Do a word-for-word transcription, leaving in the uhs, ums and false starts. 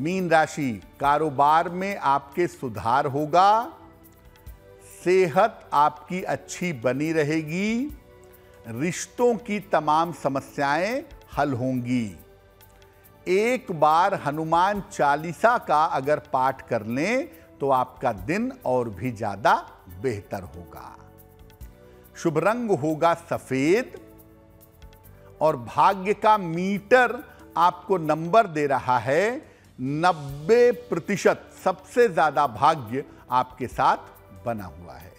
Mean राशि, कारोबार में आपके सुधार होगा, सेहत आपकी अच्छी बनी रहेगी, रिश्तों की तमाम समस्याएं हल होंगी। एक बार हनुमान चालीसा का अगर पाठ कर लें तो आपका दिन और भी ज़्यादा बेहतर होगा। शुभ रंग होगा सफ़ेद और भाग्य का मीटर आपको नंबर दे रहा है नब्बे प्रतिशत। सबसे ज़्यादा भाग्य आपके साथ बना हुआ है।